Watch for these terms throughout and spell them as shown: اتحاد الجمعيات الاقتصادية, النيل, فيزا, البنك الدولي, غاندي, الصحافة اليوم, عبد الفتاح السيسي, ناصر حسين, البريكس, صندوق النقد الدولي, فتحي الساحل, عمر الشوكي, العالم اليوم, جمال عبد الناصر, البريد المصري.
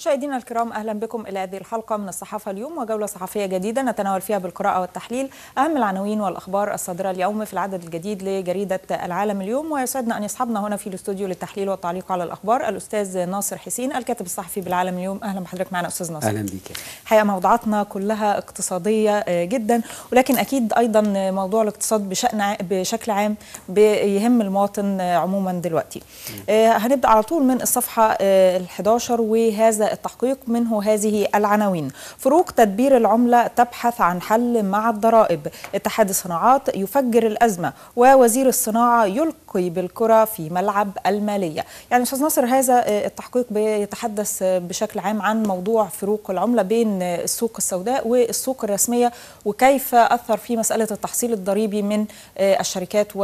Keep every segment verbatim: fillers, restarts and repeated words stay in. مشاهدينا الكرام، اهلا بكم الى هذه الحلقه من الصحافه اليوم، وجوله صحفيه جديده نتناول فيها بالقراءه والتحليل اهم العناوين والاخبار الصادره اليوم في العدد الجديد لجريده العالم اليوم. ويسعدنا ان يصحبنا هنا في الاستوديو للتحليل والتعليق على الاخبار الاستاذ ناصر حسين، الكاتب الصحفي بالعالم اليوم. اهلا بحضرتك معنا استاذ ناصر. اهلا بيك. الحقيقه موضوعاتنا كلها اقتصاديه جدا، ولكن اكيد ايضا موضوع الاقتصاد بشان بشكل عام بيهم المواطن عموما دلوقتي. هنبدا على طول من الصفحه الحادية عشرة وهذا التحقيق منه هذه العناوين: فروق تدبير العملة تبحث عن حل مع الضرائب، اتحاد الصناعات يفجر الأزمة، ووزير الصناعة يلقي بالكرة في ملعب المالية. يعني أستاذ ناصر، هذا التحقيق بيتحدث بشكل عام عن موضوع فروق العملة بين السوق السوداء والسوق الرسمية، وكيف أثر في مسألة التحصيل الضريبي من الشركات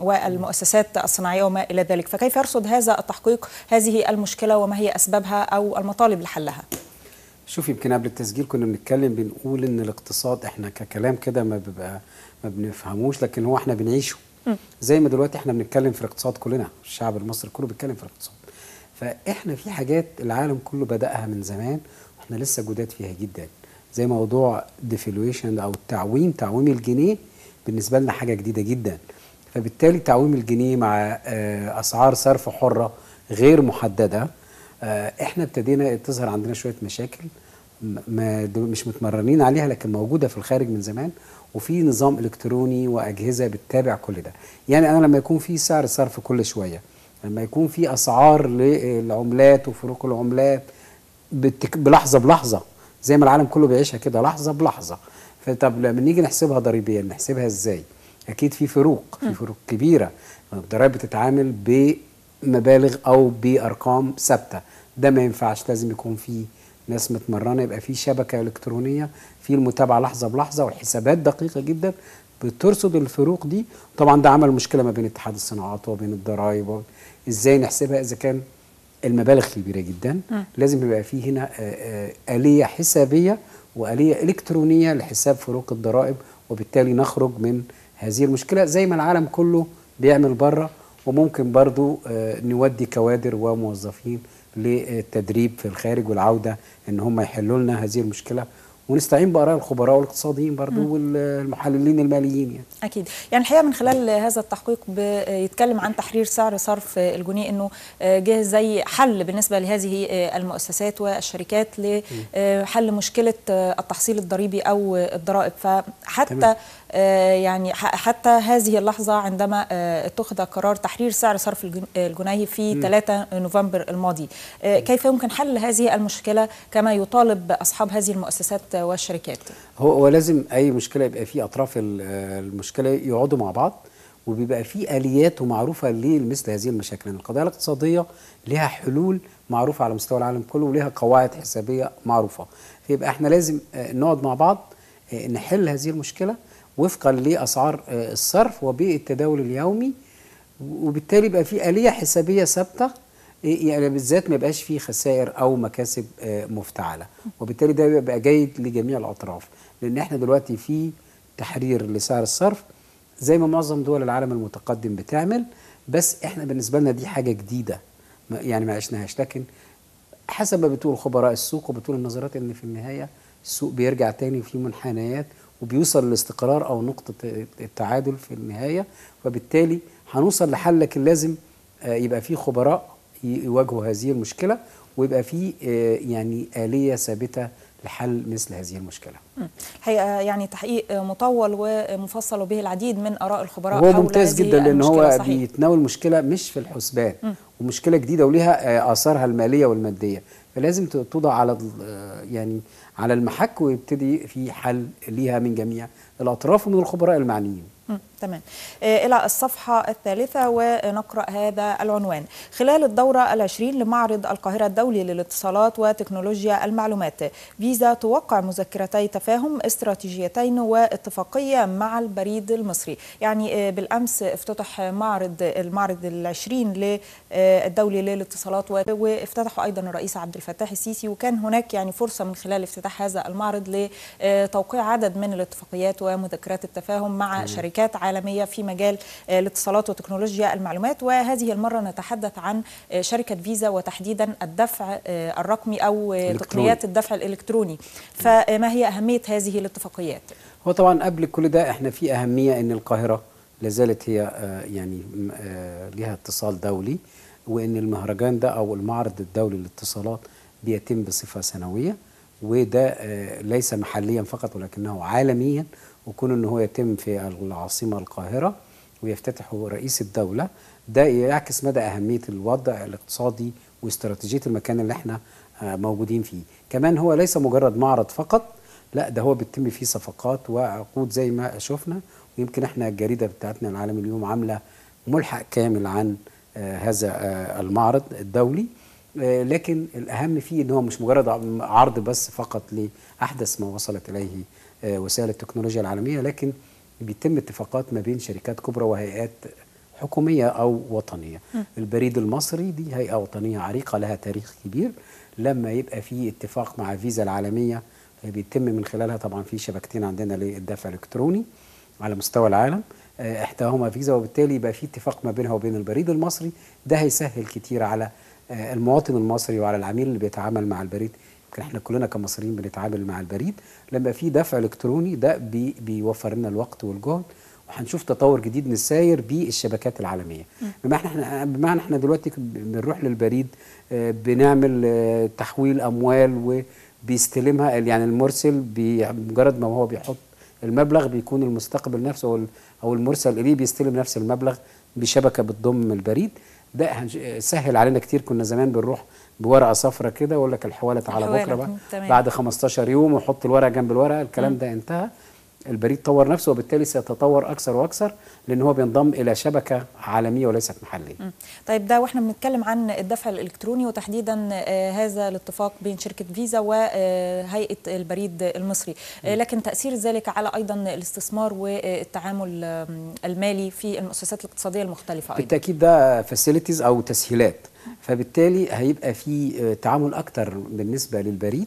والمؤسسات الصناعية وما إلى ذلك. فكيف يرصد هذا التحقيق هذه المشكلة، وما هي أسبابها أو المطالب لحلها؟ شوف، يمكن قبل التسجيل كنا بنتكلم بنقول إن الاقتصاد إحنا ككلام كده ما بيبقى ما بنفهموش، لكن هو إحنا بنعيشه. م. زي ما دلوقتي إحنا بنتكلم في الاقتصاد، كلنا الشعب المصري كله بيتكلم في الاقتصاد. فإحنا في حاجات العالم كله بدأها من زمان وإحنا لسه جداد فيها جدا، زي موضوع ديفلويشن أو التعويم، تعويم الجنيه بالنسبة لنا حاجة جديدة جدا. فبالتالي تعويم الجنيه مع أسعار صرف حرة غير محددة، احنا ابتدينا تظهر عندنا شويه مشاكل مش متمرنين عليها لكن موجوده في الخارج من زمان، وفي نظام الكتروني واجهزه بتتابع كل ده. يعني انا لما يكون في سعر صرف كل شويه، لما يكون في اسعار للعملات وفروق العملات بلحظه بلحظه زي ما العالم كله بيعيشها كده لحظه بلحظه، فطب لما نيجي نحسبها ضريبيا نحسبها ازاي؟ اكيد في فروق، في فروق كبيره. الضرايب بتتعامل ب مبالغ او بارقام ثابته، ده ما ينفعش، لازم يكون في ناس متمرنه، يبقى في شبكه الكترونيه، في المتابعه لحظه بلحظه والحسابات دقيقه جدا بترصد الفروق دي. طبعا ده عمل مشكله ما بين اتحاد الصناعات وبين الضرايب، ازاي نحسبها اذا كان المبالغ كبيره جدا؟ م. لازم يبقى في هنا اليه حسابيه واليه الكترونيه لحساب فروق الضرائب، وبالتالي نخرج من هذه المشكله زي ما العالم كله بيعمل بره. وممكن برضو نودي كوادر وموظفين للتدريب في الخارج والعودة ان هم يحلوا لنا هذه المشكلة، ونستعين بآراء الخبراء والاقتصاديين برضو والمحللين الماليين. يعني اكيد، يعني الحقيقه من خلال هذا التحقيق بيتكلم عن تحرير سعر صرف الجنيه، انه جه زي حل بالنسبه لهذه المؤسسات والشركات لحل مشكله التحصيل الضريبي او الضرائب. فحتى تمام. يعني حتى هذه اللحظه عندما اتخذ قرار تحرير سعر صرف الجنيه في ثلاثة نوفمبر الماضي، كيف يمكن حل هذه المشكله كما يطالب اصحاب هذه المؤسسات والشركات؟ هو لازم اي مشكله يبقى في اطراف المشكله يقعدوا مع بعض، وبيبقى في اليات ومعروفه لمثل هذه المشاكل، لان يعني القضايا الاقتصاديه لها حلول معروفه على مستوى العالم كله ولها قواعد حسابيه معروفه. فيبقى احنا لازم نقعد مع بعض نحل هذه المشكله وفقا لاسعار الصرف وبالتداول اليومي، وبالتالي يبقى في اليه حسابيه ثابته، يعني بالذات ما يبقاش فيه خسائر او مكاسب مفتعله، وبالتالي ده بيبقى جيد لجميع الاطراف. لان احنا دلوقتي في تحرير لسعر الصرف زي ما معظم دول العالم المتقدم بتعمل، بس احنا بالنسبه لنا دي حاجه جديده يعني ما عشناهاش. لكن حسب ما بتقول خبراء السوق وبتقول النظرات ان في النهايه السوق بيرجع تاني في منحنيات وبيوصل للاستقرار او نقطه التعادل في النهايه، وبالتالي هنوصل لحل، لكن لازم يبقى في خبراء يواجهوا هذه المشكلة ويبقى فيه يعني آلية ثابتة لحل مثل هذه المشكلة. الحقيقة يعني تحقيق مطول ومفصل به العديد من آراء الخبراء حول هذه المشكلة. هو ممتاز جدا لأن هو بيتناول مشكلة مش في الحسبان، م. ومشكلة جديدة ولها آثارها المالية والمادية، فلازم توضع على يعني على المحك ويبتدي في حل ليها من جميع الأطراف ومن الخبراء المعنيين. تمام. إلى الصفحة الثالثة ونقرأ هذا العنوان: خلال الدورة العشرين لمعرض القاهرة الدولي للاتصالات وتكنولوجيا المعلومات، فيزا توقع مذكرتي تفاهم استراتيجيتين واتفاقية مع البريد المصري. يعني بالأمس افتتح معرض المعرض العشرين للدولي للاتصالات، وافتتحوا أيضا الرئيس عبد الفتاح السيسي، وكان هناك يعني فرصة من خلال افتتاح هذا المعرض لتوقيع عدد من الاتفاقيات ومذكرات التفاهم مع شركات العالمية في مجال الاتصالات وتكنولوجيا المعلومات، وهذه المرة نتحدث عن شركة فيزا وتحديدا الدفع الرقمي أو تقنيات الدفع الإلكتروني. فما هي أهمية هذه الاتفاقيات؟ هو طبعا قبل كل ده احنا في أهمية أن القاهرة لازالت هي يعني لها اتصال دولي، وأن المهرجان ده أو المعرض الدولي للاتصالات بيتم بصفة سنوية، وده ليس محليا فقط ولكنه عالميا، وكون أنه هو يتم في العاصمة القاهرة ويفتتحه رئيس الدولة، ده يعكس مدى أهمية الوضع الاقتصادي واستراتيجية المكان اللي احنا موجودين فيه. كمان هو ليس مجرد معرض فقط، لا ده هو بيتم فيه صفقات وعقود زي ما شفنا، ويمكن احنا الجريدة بتاعتنا العالم اليوم عاملة ملحق كامل عن هذا المعرض الدولي. لكن الأهم فيه أنه مش مجرد عرض بس فقط لأحدث ما وصلت إليه وسائل التكنولوجيا العالمية، لكن بيتم اتفاقات ما بين شركات كبرى وهيئات حكومية أو وطنية. البريد المصري دي هيئة وطنية عريقة لها تاريخ كبير، لما يبقى فيه اتفاق مع فيزا العالمية بيتم من خلالها طبعا في شبكتين عندنا للدفع الإلكتروني على مستوى العالم، إحداهما فيزا، وبالتالي يبقى في اتفاق ما بينها وبين البريد المصري. ده هيسهل كتير على المواطن المصري وعلى العميل اللي بيتعامل مع البريد. يمكن احنا كلنا كمصريين بنتعامل مع البريد، لما في دفع الكتروني ده بي بيوفر لنا الوقت والجهد، وهنشوف تطور جديد من الساير بالشبكات العالميه. بمعنى احنا بمعنى احنا دلوقتي بنروح للبريد بنعمل تحويل اموال وبيستلمها، يعني المرسل بمجرد ما هو بيحط المبلغ بيكون المستقبل نفسه او المرسل اليه بيستلم نفس المبلغ بشبكه بتضم البريد. ده سهل علينا كتير، كنا زمان بنروح بورقه صفراء كده واقول لك الحوالت على بكره بقى بعد خمستاشر يوم، وحط الورقه جنب الورقه، الكلام م. ده انتهى. البريد طور نفسه وبالتالي سيتطور اكثر واكثر، لان هو بينضم الى شبكه عالميه وليست محليه. م. طيب ده واحنا بنتكلم عن الدفع الالكتروني وتحديدا آه هذا الاتفاق بين شركه فيزا وهيئه البريد المصري، آه لكن تاثير ذلك على ايضا الاستثمار والتعامل آه المالي في المؤسسات الاقتصاديه المختلفه ايضا. بالتاكيد ده فاسيلتيز او تسهيلات، فبالتالي هيبقى في آه تعامل اكثر بالنسبه للبريد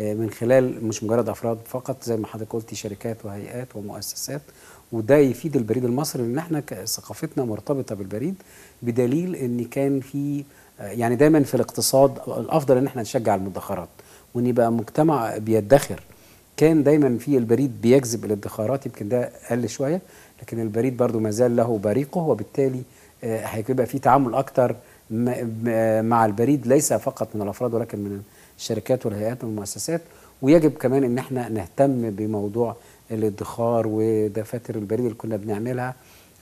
من خلال مش مجرد افراد فقط زي ما حضرتك قلتي، شركات وهيئات ومؤسسات، وده يفيد البريد المصري لان احنا ثقافتنا مرتبطه بالبريد، بدليل ان كان في يعني دايما في الاقتصاد الافضل ان احنا نشجع المدخرات وان يبقى مجتمع بيدخر. كان دايما في البريد بيجذب الادخارات، يمكن ده قل شويه، لكن البريد برضو ما زال له بريقه، وبالتالي هيبقى في تعامل اكتر مع البريد ليس فقط من الافراد ولكن من الشركات والهيئات والمؤسسات. ويجب كمان ان احنا نهتم بموضوع الادخار ودفاتر البريد اللي كنا بنعملها،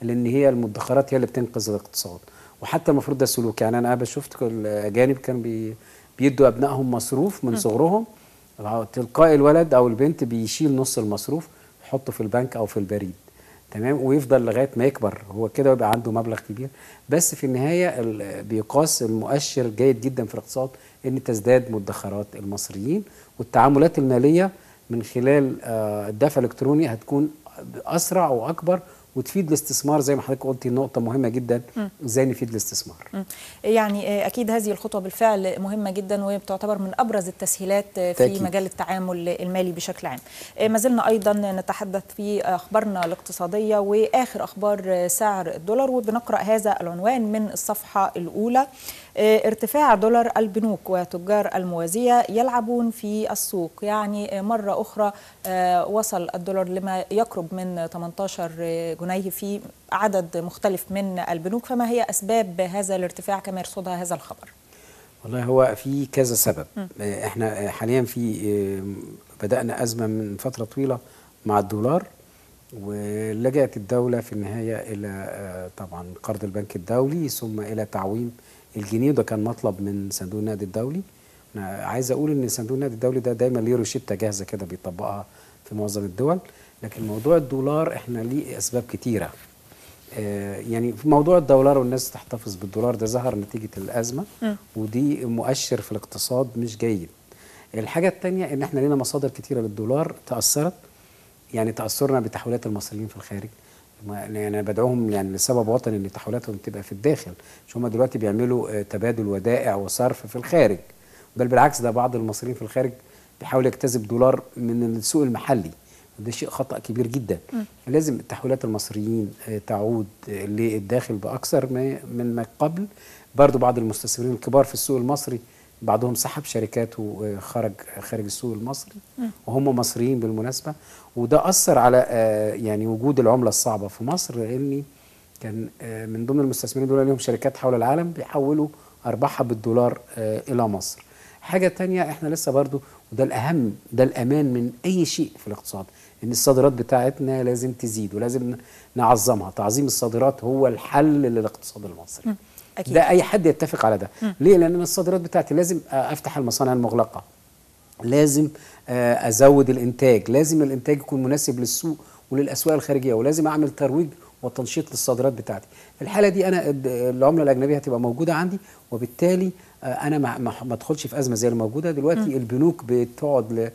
لان هي المدخرات هي اللي بتنقذ الاقتصاد، وحتى المفروض ده سلوك. يعني انا قبل شفت الاجانب كانوا بي بيدوا ابنائهم مصروف من صغرهم، تلقائي الولد او البنت بيشيل نص المصروف يحطه في البنك او في البريد، تمام، ويفضل لغايه ما يكبر هو كده ويبقى عنده مبلغ كبير. بس في النهايه بيقاس المؤشر جيد جدا في الاقتصاد ان تزداد مدخرات المصريين، والتعاملات الماليه من خلال الدفع الالكتروني هتكون اسرع واكبر وتفيد الاستثمار. زي ما حضرتك قلتي نقطة مهمة جدا، ازاي نفيد الاستثمار. يعني أكيد هذه الخطوة بالفعل مهمة جدا وبتعتبر من أبرز التسهيلات في تأكيد. مجال التعامل المالي بشكل عام. ما زلنا أيضا نتحدث في أخبارنا الاقتصادية وآخر أخبار سعر الدولار، وبنقرأ هذا العنوان من الصفحة الأولى: ارتفاع دولار البنوك وتجار الموازية يلعبون في السوق. يعني مرة أخرى وصل الدولار لما يقرب من ثمانية عشر جنيه في عدد مختلف من البنوك، فما هي أسباب هذا الارتفاع كما يرصدها هذا الخبر؟ والله هو في كذا سبب. احنا حاليا في بدأنا أزمة من فترة طويلة مع الدولار، ولجأت الدولة في النهاية إلى طبعا قرض البنك الدولي ثم إلى تعويم الجنيه، وده كان مطلب من صندوق النقد الدولي. انا عايز اقول ان صندوق النقد الدولي ده دايما ليه روشته جاهزه كده بيطبقها في معظم الدول، لكن موضوع الدولار احنا ليه اسباب كتيره. آه يعني في موضوع الدولار والناس تحتفظ بالدولار ده ظهر نتيجه الازمه، م. ودي مؤشر في الاقتصاد مش جيد. الحاجه الثانيه ان احنا لينا مصادر كتيره للدولار تاثرت، يعني تاثرنا بتحويلات المصريين في الخارج. يعني انا بدعوهم يعني لسبب وطني ان تحولاتهم تبقى في الداخل، مش هم دلوقتي بيعملوا تبادل ودائع وصرف في الخارج، بل بالعكس ده بعض المصريين في الخارج بيحاول يجتذب دولار من السوق المحلي، ده شيء خطأ كبير جدا. م. لازم تحويلات المصريين تعود للداخل بأكثر من ما قبل. برضو بعض المستثمرين الكبار في السوق المصري بعضهم سحب شركاته وخرج خارج السوق المصري وهم مصريين بالمناسبة، وده أثر على يعني وجود العملة الصعبة في مصر، لأن كان من ضمن المستثمرين دول لهم شركات حول العالم بيحولوا أرباحها بالدولار إلى مصر. حاجة تانية احنا لسه برضو، وده الأهم، ده الأمان من أي شيء في الاقتصاد، إن الصادرات بتاعتنا لازم تزيد ولازم نعظمها. تعظيم الصادرات هو الحل للاقتصاد المصري. م. أكيد. ده أي حد يتفق على ده. م. ليه؟ لأن الصادرات بتاعتي لازم أفتح المصانع المغلقة، لازم أزود الإنتاج، لازم الإنتاج يكون مناسب للسوق وللأسواق الخارجية، ولازم أعمل ترويج وتنشيط للصادرات بتاعتي. الحالة دي أنا العملة الأجنبية هتبقى موجودة عندي، وبالتالي أنا ما أدخلش في أزمة زي اللي موجودة دلوقتي. م. البنوك بتقعد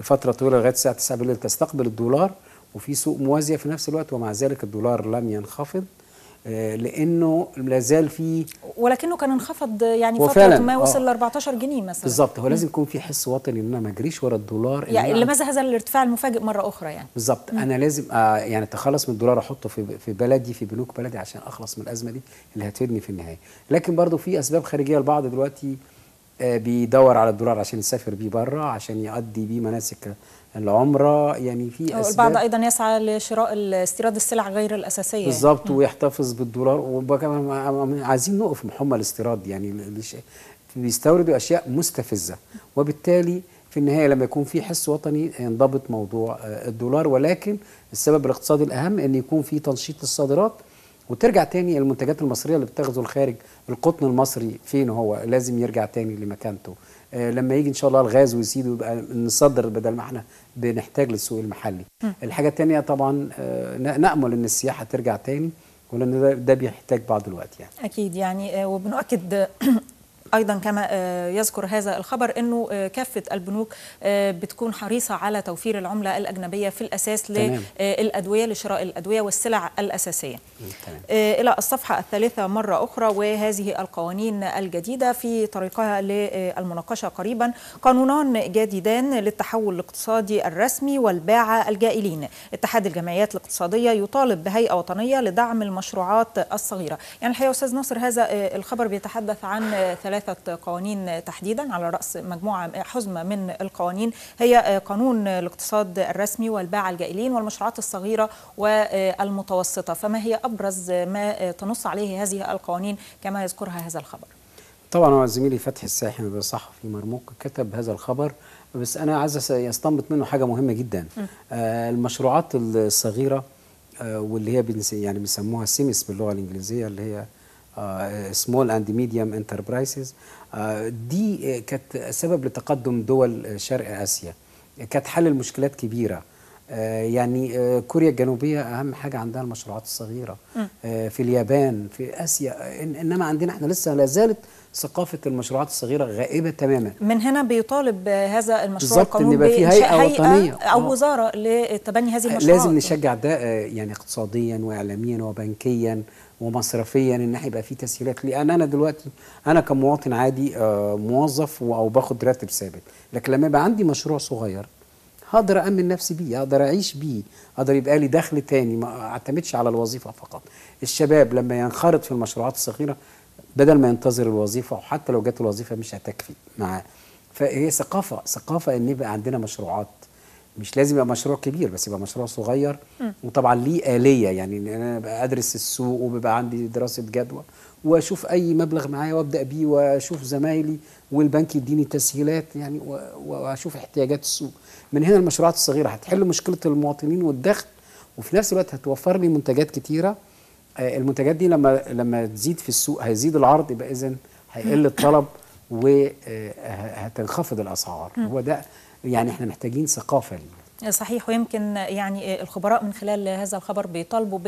لفترة طويلة لغاية الساعة تسعة بالليل تستقبل الدولار، وفي سوق موازية في نفس الوقت، ومع ذلك الدولار لم ينخفض لانه لا زال في، ولكنه كان انخفض يعني فتره ما، وصل ل أربعتاشر جنيه مثلا. بالظبط، هو لازم يكون في حس وطني ان انا ما اجريش ورا الدولار، يعني لماذا هذا الارتفاع المفاجئ مره اخرى يعني؟ بالظبط، انا لازم آه يعني اتخلص من الدولار، احطه في في بلدي، في بنوك بلدي، عشان اخلص من الازمه دي اللي هتفيدني في النهايه. لكن برضو في اسباب خارجيه، البعض دلوقتي آه بيدور على الدولار عشان يسافر بيه بره، عشان يؤدي بيه مناسك العمره، يعني في أسباب. البعض ايضا يسعى لشراء استيراد السلع غير الاساسيه بالظبط يعني. ويحتفظ بالدولار، وكمان عايزين نقف محمى الاستيراد، يعني بيستوردوا اشياء مستفزه، وبالتالي في النهايه لما يكون في حس وطني ينضبط موضوع الدولار. ولكن السبب الاقتصادي الاهم ان يكون في تنشيط للصادرات، وترجع تاني المنتجات المصريه اللي بتغزو الخارج. القطن المصري فين هو؟ لازم يرجع تاني لمكانته. لما يجي ان شاء الله الغاز ويزيد ويبقى نصدر بدل ما احنا بنحتاج للسوق المحلي. م. الحاجه الثانيه طبعا نامل ان السياحه ترجع تاني، ولان ده بيحتاج بعض الوقت يعني. اكيد يعني، وبنؤكد ايضا كما يذكر هذا الخبر انه كافه البنوك بتكون حريصه على توفير العمله الاجنبيه في الاساس للادويه، لشراء الادويه والسلع الاساسيه. تمام. الى الصفحه الثالثه مره اخرى، وهذه القوانين الجديده في طريقها للمناقشه قريبا. قانونان جديدان للتحول الاقتصادي الرسمي والباعه الجائلين. اتحاد الجمعيات الاقتصاديه يطالب بهيئه وطنيه لدعم المشروعات الصغيره. يعني الحقيقه استاذ ناصر هذا الخبر بيتحدث عن ثلاث ثلاثة قوانين تحديدا، على رأس مجموعة حزمة من القوانين هي قانون الاقتصاد الرسمي والباعة الجائلين والمشروعات الصغيرة والمتوسطة. فما هي أبرز ما تنص عليه هذه القوانين كما يذكرها هذا الخبر؟ طبعا هو زميلي فتحي الساحل صحفي مرموق كتب هذا الخبر، بس أنا عايز يستنبط منه حاجة مهمة جدا. آه المشروعات الصغيرة آه واللي هي يعني بيسموها سيمس باللغة الإنجليزية، اللي هي سمول اند ميديوم انتربرايزز، دي كانت سبب لتقدم دول شرق اسيا، كانت حل المشكلات كبيره. آه يعني آه كوريا الجنوبيه اهم حاجه عندها المشروعات الصغيره، آه في اليابان، في اسيا. إن انما عندنا احنا لسه لا زالت ثقافه المشروعات الصغيره غائبه تماما. من هنا بيطالب هذا المشروع القانوني بإنشاء هيئه وطنيه او وزاره لتبني هذه المشروعات. لازم نشجع ده آه يعني اقتصاديا واعلاميا وبنكيا ومصرفيا، ان هيبقى في تسهيلات. لان انا دلوقتي انا كمواطن عادي آه موظف او باخد راتب ثابت، لكن لما يبقى عندي مشروع صغير هقدر أأمن نفسي بيه، هقدر أعيش بيه، هقدر يبقى لي دخل تاني، ما أعتمدش على الوظيفة فقط. الشباب لما ينخرط في المشروعات الصغيرة بدل ما ينتظر الوظيفة، وحتى لو جت الوظيفة مش هتكفي معاه. فهي ثقافة، ثقافة إن يبقى عندنا مشروعات، مش لازم يبقى مشروع كبير بس يبقى مشروع صغير. م. وطبعا ليه آلية، يعني أنا أدرس السوق وبيبقى عندي دراسة جدوى، واشوف اي مبلغ معايا وابدا بيه، واشوف زمايلي والبنك يديني تسهيلات يعني، واشوف احتياجات السوق. من هنا المشروعات الصغيره هتحل مشكله المواطنين والدخل، وفي نفس الوقت هتوفر لي منتجات كتيره. المنتجات دي لما لما تزيد في السوق هيزيد العرض، يبقى اذا هيقل الطلب وهتنخفض الاسعار. هو ده يعني احنا محتاجين ثقافه ليه. صحيح، ويمكن يعني الخبراء من خلال هذا الخبر بيطالبوا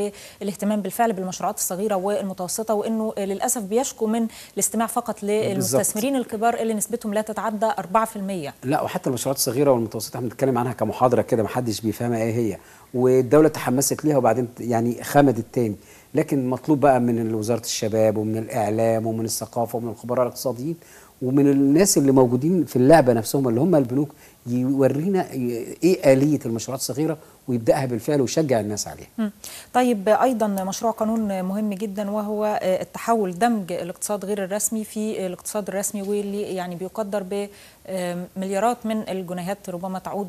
بالاهتمام بالفعل بالمشروعات الصغيره والمتوسطه، وانه للاسف بيشكوا من الاستماع فقط للمستثمرين الكبار اللي نسبتهم لا تتعدى أربعة بالمئة. لا، وحتى المشروعات الصغيره والمتوسطه احنا بنتكلم عنها كمحاضره كده، ما حدش بيفهمها ايه هي، والدوله تحمست ليها وبعدين يعني خمدت تاني. لكن مطلوب بقى من وزاره الشباب ومن الاعلام ومن الثقافه ومن الخبراء الاقتصاديين ومن الناس اللي موجودين في اللعبة نفسهم اللي هم البنوك يورينا ايه آلية المشروعات الصغيرة ويبدأها بالفعل ويشجع الناس عليها. طيب أيضا مشروع قانون مهم جدا وهو التحول، دمج الاقتصاد غير الرسمي في الاقتصاد الرسمي، واللي يعني بيقدر بمليارات من الجنيهات ربما تعود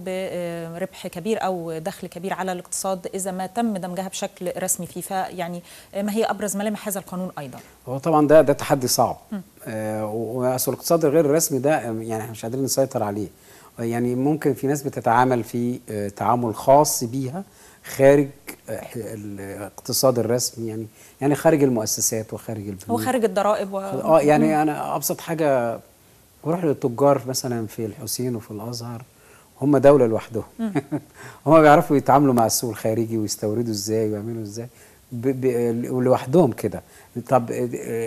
بربح كبير أو دخل كبير على الاقتصاد إذا ما تم دمجها بشكل رسمي فيه، فيعني ما هي أبرز ملامح هذا القانون أيضا؟ هو طبعا ده ده تحدي صعب، آه وأصل الاقتصاد الغير الرسمي ده يعني احنا مش قادرين نسيطر عليه، يعني ممكن في ناس بتتعامل في تعامل خاص بيها خارج الاقتصاد الرسمي، يعني يعني خارج المؤسسات وخارج البنوك وخارج الضرائب و... اه يعني انا ابسط حاجه بروح للتجار مثلا في الحسين وفي الازهر، هم دوله لوحدهم هم بيعرفوا يتعاملوا مع السوق الخارجي ويستوردوا ازاي ويعملوا ازاي ب... ب... لوحدهم كده. طب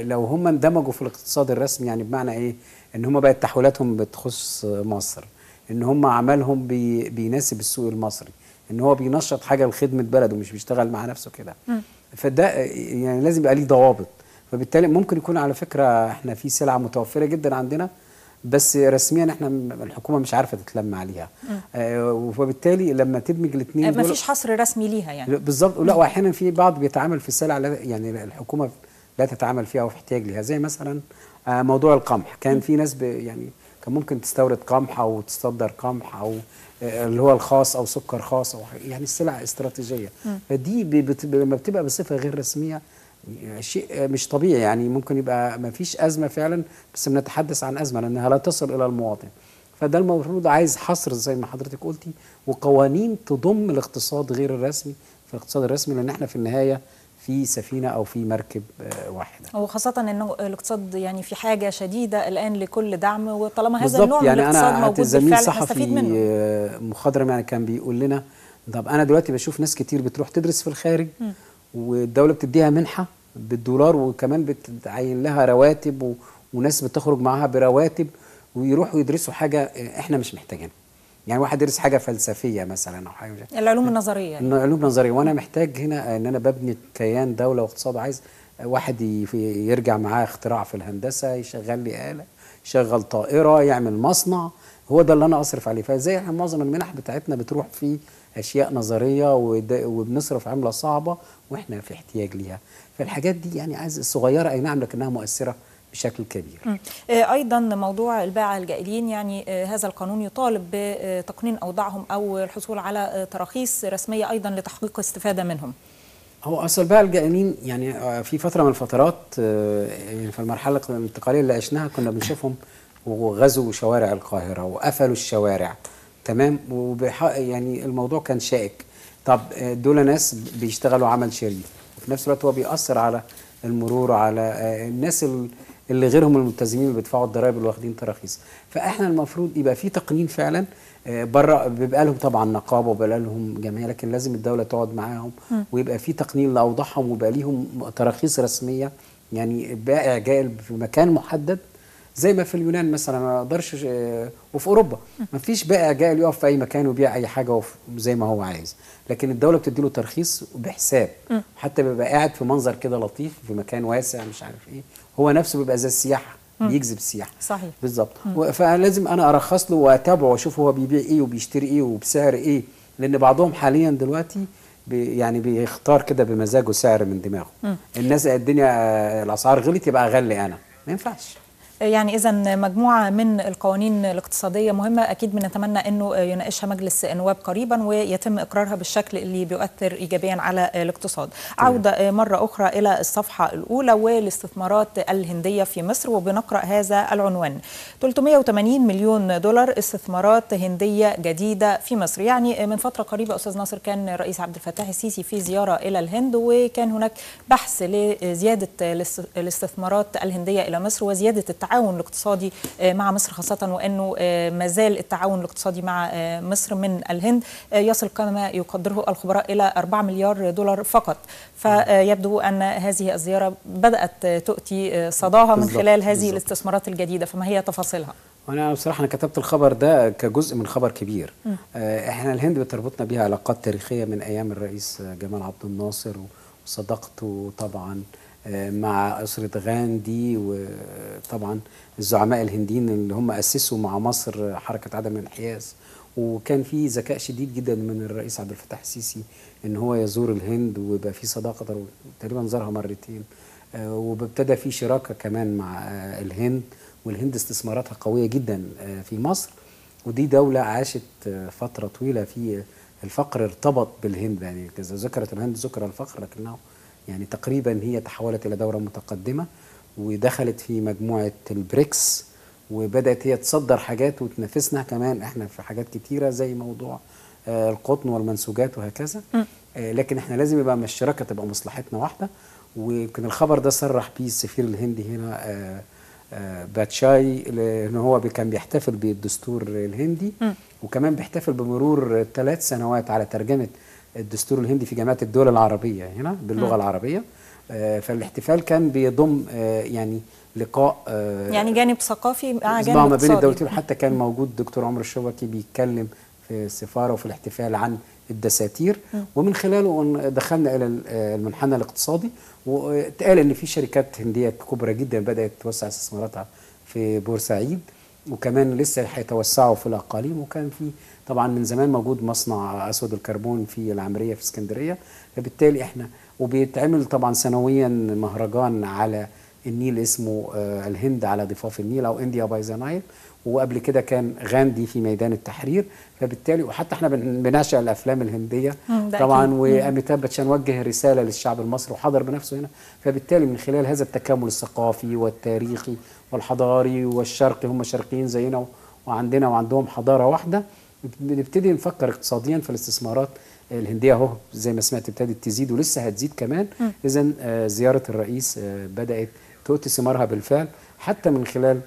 لو هم اندمجوا في الاقتصاد الرسمي يعني بمعنى ايه؟ ان هم بقت تحويلاتهم بتخص مصر، ان هم عملهم بي بيناسب السوق المصري، ان هو بينشط حاجه لخدمه بلده مش بيشتغل مع نفسه كده. فده يعني لازم يبقى ليه ضوابط، فبالتالي ممكن يكون على فكره احنا في سلعه متوفره جدا عندنا بس رسميا احنا الحكومه مش عارفه تتلم عليها، آه وبالتالي لما تدمج الاثنين دول مفيش حصر رسمي ليها يعني بالظبط. لا واحيانا في بعض بيتعامل في السلع يعني الحكومه لا تتعامل فيها وفي احتياج ليها، زي مثلا آه موضوع القمح، كان في ناس يعني كان ممكن تستورد قمح او تصدر قمح او اللي هو الخاص او سكر خاص او يعني السلع استراتيجيه، فدي لما بتبقى بصفه غير رسميه شيء مش طبيعي، يعني ممكن يبقى ما فيش ازمه فعلا بس بنتحدث عن ازمه لانها لا تصل الى المواطن. فده المفروض عايز حصر زي ما حضرتك قلتي وقوانين تضم الاقتصاد غير الرسمي في الاقتصاد الرسمي، لان احنا في النهايه في سفينه او في مركب واحده، وخاصه انه الاقتصاد يعني في حاجه شديده الان لكل دعم، وطالما هذا النوع يعني من الاقتصاد موجود بالفعل هنستفيد منه. بالظبط، يعني انا مخضرم يعني كان بيقول لنا طب انا دلوقتي بشوف ناس كتير بتروح تدرس في الخارج م. والدوله بتديها منحه بالدولار وكمان بتعين لها رواتب و... وناس بتخرج معاها برواتب ويروحوا يدرسوا حاجه احنا مش محتاجينها، يعني واحد يدرس حاجه فلسفيه مثلا او حاجه العلوم النظريه يعني. العلوم النظريه، وانا محتاج هنا ان انا ببني كيان دوله واقتصاد، عايز واحد يرجع معاه اختراع في الهندسه، يشغل لي آلة، يشغل طائره، يعمل مصنع، هو ده اللي انا اصرف عليه. فازاي احنا معظم المنح بتاعتنا بتروح في اشياء نظريه وبنصرف عمله صعبه واحنا في احتياج ليها، فالحاجات دي يعني عايز صغيره اي نعم لكنها مؤثره بشكل كبير. أيضا موضوع الباعة الجائلين، يعني هذا القانون يطالب بتقنين أوضاعهم أو الحصول على تراخيص رسمية أيضا لتحقيق استفادة منهم. هو أصل الباعة الجائلين يعني في فترة من الفترات في المرحلة الانتقالية اللي عشناها كنا بنشوفهم وغزوا شوارع القاهرة وقفلوا الشوارع، تمام، وبحق يعني الموضوع كان شائك. طب دول ناس بيشتغلوا عمل شريف وفي نفس الوقت هو بيأثر على المرور على الناس اللي اللي غيرهم الملتزمين اللي بيدفعوا الضرايب اللي واخدين تراخيص، فاحنا المفروض يبقى في تقنين فعلا. بره بيبقى لهم طبعا نقابه وبيبقى لهم جمعيه، لكن لازم الدوله تقعد معاهم ويبقى في تقنين لاوضاعهم ويبقى ليهم تراخيص رسميه، يعني بائع جائل في مكان محدد زي ما في اليونان مثلا ما اقدرش، وفي اوروبا ما فيش بائع جائل يقف في اي مكان ويبيع اي حاجه زي ما هو عايز، لكن الدوله بتدي له ترخيص بحساب، حتى بيبقى قاعد في منظر كده لطيف في مكان واسع مش عارف ايه، هو نفسه بيبقى زي السياحه بيجذب السياحه. صحيح بالظبط، فلازم انا ارخص له واتابعه واشوف هو بيبيع ايه وبيشتري ايه وبسعر ايه، لان بعضهم حاليا دلوقتي بي يعني بيختار كده بمزاجه سعر من دماغه. م. الناس الدنيا الاسعار غلت يبقى اغلي انا، ما ينفعش. يعني إذا مجموعة من القوانين الاقتصادية مهمة، أكيد بنتمنى أنه يناقشها مجلس النواب قريبا ويتم إقرارها بالشكل اللي بيؤثر إيجابيا على الاقتصاد. عودة مرة أخرى إلى الصفحة الأولى والاستثمارات الهندية في مصر، وبنقرأ هذا العنوان: ثلاثمائة وثمانين مليون دولار استثمارات هندية جديدة في مصر. يعني من فترة قريبة أستاذ ناصر كان الرئيس عبد الفتاح السيسي في زيارة إلى الهند، وكان هناك بحث لزيادة الاستثمارات الهندية إلى مصر وزيادة التعاون الاقتصادي مع مصر، خاصة وأنه ما زال التعاون الاقتصادي مع مصر من الهند يصل كما يقدره الخبراء إلى أربعة مليار دولار فقط. فيبدو أن هذه الزيارة بدأت تؤتي صداها من خلال هذه بالزبط. الاستثمارات الجديدة، فما هي تفاصيلها؟ أنا بصراحة أنا كتبت الخبر ده كجزء من خبر كبير. م. إحنا الهند بتربطنا بيها علاقات تاريخية من أيام الرئيس جمال عبد الناصر وصداقته طبعا مع أسرة غاندي، وطبعا الزعماء الهنديين اللي هم أسسوا مع مصر حركة عدم الانحياز. وكان في ذكاء شديد جدا من الرئيس عبد الفتاح السيسي ان هو يزور الهند، ويبقى في صداقه تقريبا زارها مرتين، وابتدى في شراكه كمان مع الهند، والهند استثماراتها قويه جدا في مصر، ودي دوله عاشت فتره طويله في الفقر، ارتبط بالهند يعني كذا، ذكرت الهند ذكر الفقر، لكنه يعني تقريبا هي تحولت الى دوله متقدمه ودخلت في مجموعه البريكس، وبدأت هي تصدر حاجات وتنافسنا كمان احنا في حاجات كتيرة زي موضوع القطن والمنسوجات وهكذا. لكن احنا لازم يبقى الشراكة تبقى مصلحتنا واحدة، ويمكن الخبر ده صرح بيه السفير الهندي هنا باتشاي، لأنه هو كان بيحتفل بالدستور الهندي، وكمان بيحتفل بمرور ثلاث سنوات على ترجمة الدستور الهندي في جامعة الدول العربية هنا باللغة العربية. فالاحتفال كان بيضم يعني لقاء يعني جانب ثقافي مع جانب ما بين الدولتين، وحتى كان موجود دكتور عمر الشوكي بيتكلم في السفاره وفي الاحتفال عن الدساتير، ومن خلاله دخلنا الى المنحنى الاقتصادي، واتقال ان في شركات هنديه كبرى جدا بدات توسع استثماراتها في بورسعيد، وكمان لسه هيتوسعوا في الاقاليم، وكان في طبعا من زمان موجود مصنع اسود الكربون في العمريه في اسكندريه، فبالتالي احنا وبيتعمل طبعا سنويا مهرجان على النيل اسمه الهند على ضفاف النيل او انديا باي ذا نايل، وقبل كده كان غاندي في ميدان التحرير، فبالتالي وحتى احنا بنعشق الافلام الهنديه طبعا، واميتاب باتشان وجه رساله للشعب المصري وحضر بنفسه هنا، فبالتالي من خلال هذا التكامل الثقافي والتاريخي والحضاري والشرقي، هم شرقيين زينا وعندنا وعندهم حضاره واحده، بنبتدي نفكر اقتصاديا في الاستثمارات الهنديه اهو زي ما سمعت ابتدت تزيد ولسه هتزيد كمان. اذا زياره الرئيس بدات تؤتي ثمارها بالفعل، حتى من خلال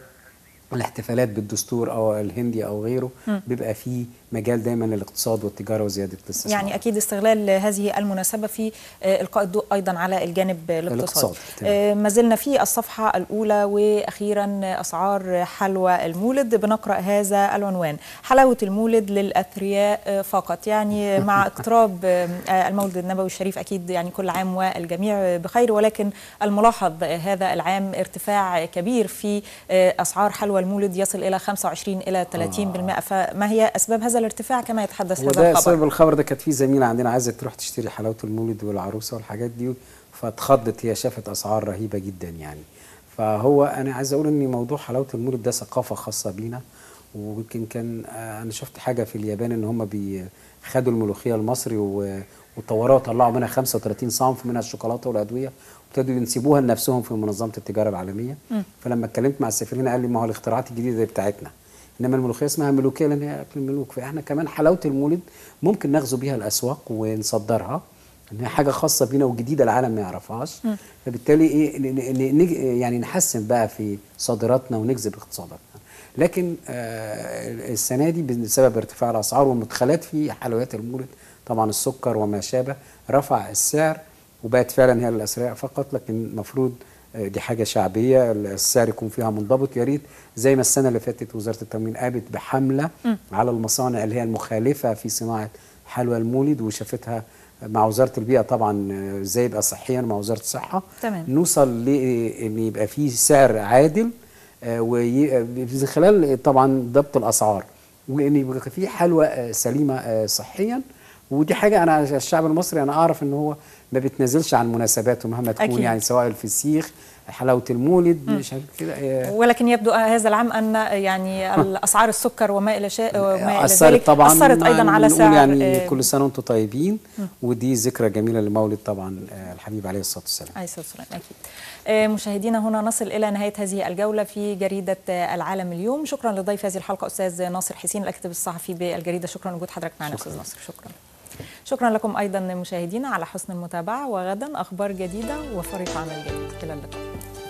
الاحتفالات بالدستور او الهندي او غيره م. بيبقى فيه مجال دايما للاقتصاد والتجاره وزياده الاستثمار. يعني اكيد استغلال هذه المناسبه في القاء الضوء ايضا على الجانب الاقتصادي. ما زلنا في الصفحه الاولى واخيرا اسعار حلوى المولد، بنقرا هذا العنوان: حلاوه المولد للاثرياء فقط. يعني مع اقتراب المولد النبوي الشريف اكيد يعني كل عام والجميع بخير، ولكن الملاحظ هذا العام ارتفاع كبير في اسعار حلوى المولد يصل الى خمسة وعشرين الى ثلاثين بالمئة آه. فما هي اسباب هذا الارتفاع كما يتحدث هذا الخبر؟ صاحب الخبر ده كانت في زميله عندنا عايزه تروح تشتري حلاوه المولد والعروسه والحاجات دي، فاتخضت هي، شافت اسعار رهيبه جدا يعني. فهو انا عايز اقول ان موضوع حلاوه المولد ده ثقافه خاصه بينا، ويمكن كان انا شفت حاجه في اليابان ان هم بيخدوا الملوخيه المصري وطوروها، طلعوا منها خمسة وثلاثين صنف منها الشوكولاته والادويه، ابتدوا ينسبوها لنفسهم في منظمه التجاره العالميه. م. فلما اتكلمت مع السفير هنا قال لي ما هو الاختراعات الجديده بتاعتنا، انما الملوخيه اسمها ملوكيه لان هي اكل الملوك، فاحنا كمان حلاوه المولد ممكن نغزو بيها الاسواق ونصدرها، ان هي حاجه خاصه بينا وجديده العالم ما يعرفهاش، فبالتالي ايه يعني نحسن بقى في صادراتنا ونجذب اقتصاداتنا. لكن آه السنه دي بسبب ارتفاع الاسعار والمدخلات في حلويات المولد طبعا السكر وما شابه رفع السعر، وبقت فعلا هي للأسرياء فقط، لكن المفروض دي حاجه شعبيه السعر يكون فيها منضبط. يا ريت زي ما السنه اللي فاتت وزاره التموين قامت بحمله م. على المصانع اللي هي المخالفه في صناعه حلوى المولد، وشافتها مع وزاره البيئه طبعا ازاي يبقى صحيا مع وزاره الصحه، تمام. نوصل لان يبقى في سعر عادل وفي خلال طبعا ضبط الاسعار، وان يبقى في حلوى سليمه صحيا. ودي حاجه انا الشعب المصري انا اعرف ان هو ما بيتنازلش عن مناسباته مهما تكون أكيد. يعني سواء الفسيخ حلاوه المولد مش كده، ولكن يبدو هذا العام ان يعني الاسعار السكر وما الى شيء وما الى ذلك طبعا اثرت ايضا على سعر يعني آه كل سنه وانتم طيبين. م. ودي ذكرى جميله لمولد طبعا الحبيب عليه الصلاه والسلام عليه الصلاه والسلام اكيد. آه مشاهدينا هنا نصل الى نهايه هذه الجوله في جريده العالم اليوم. شكرا لضيف هذه الحلقه استاذ ناصر حسين الكاتب الصحفي بالجريده، شكرا لوجود حضرتك معنا استاذ ناصر. شكرا شكرا لكم أيضا مشاهدينا على حسن المتابعة، وغدا أخبار جديدة وفريق عمل جديد. إلى اللقاء.